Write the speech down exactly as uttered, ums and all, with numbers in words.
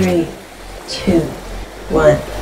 three, two, one.